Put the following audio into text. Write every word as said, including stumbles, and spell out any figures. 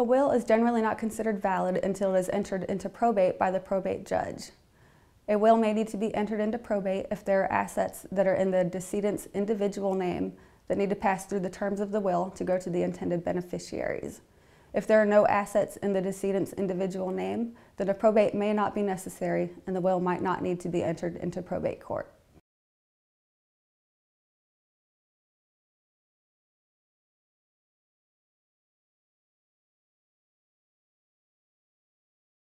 A will is generally not considered valid until it is entered into probate by the probate judge. A will may need to be entered into probate if there are assets that are in the decedent's individual name that need to pass through the terms of the will to go to the intended beneficiaries. If there are no assets in the decedent's individual name, then a probate may not be necessary and the will might not need to be entered into probate court.